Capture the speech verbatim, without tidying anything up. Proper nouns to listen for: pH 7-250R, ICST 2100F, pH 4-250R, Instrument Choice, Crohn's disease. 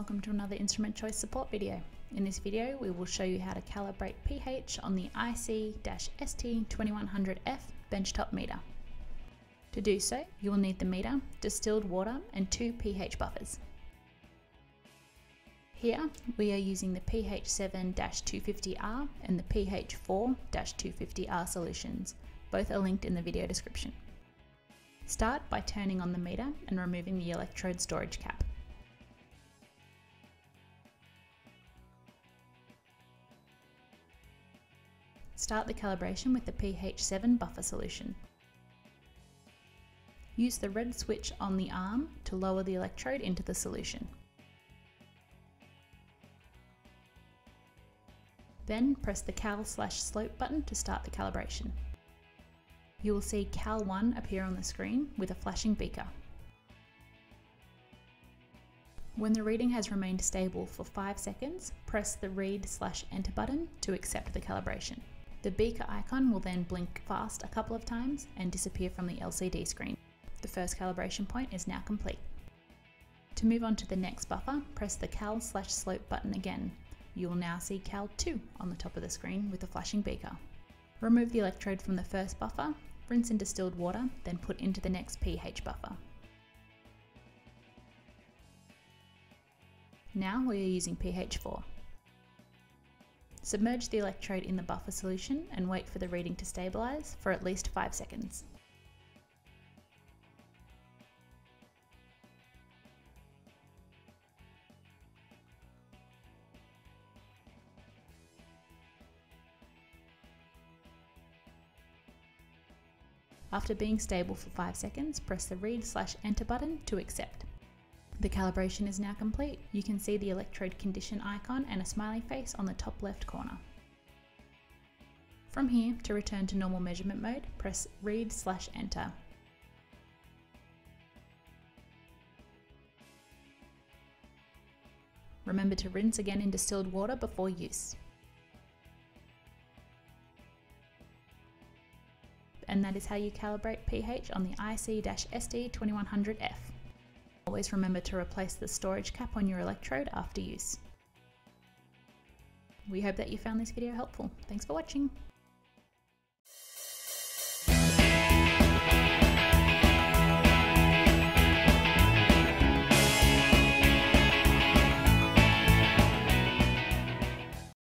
welcome to another Instrument Choice support video. In this video we will show you how to calibrate pH on the I C S T twenty-one hundred F benchtop meter. To do so, you will need the meter, distilled water and two pH buffers. Here we are using the pH seven dash two fifty R and the pH four dash two fifty R solutions. Both are linked in the video description. Start by turning on the meter and removing the electrode storage cap. Start the calibration with the pH seven buffer solution. Use the red switch on the arm to lower the electrode into the solution. Then press the cal slash slope button to start the calibration. You will see cal one appear on the screen with a flashing beaker. When the reading has remained stable for five seconds, press the read slash enter button to accept the calibration. The beaker icon will then blink fast a couple of times and disappear from the L C D screen. The first calibration point is now complete. To move on to the next buffer, press the cal slash slope button again. You will now see cal two on the top of the screen with a flashing beaker. Remove the electrode from the first buffer, rinse in distilled water, then put into the next pH buffer. Now we are using pH four. Submerge the electrode in the buffer solution and wait for the reading to stabilize for at least five seconds. After being stable for five seconds, press the read slash enter button to accept. The calibration is now complete. You can see the electrode condition icon and a smiley face on the top left corner. From here, to return to normal measurement mode, press read slash enter. Remember to rinse again in distilled water before use. And that is how you calibrate pH on the I C S T twenty-one hundred F. Always remember to replace the storage cap on your electrode after use. We hope that you found this video helpful. Thanks for watching.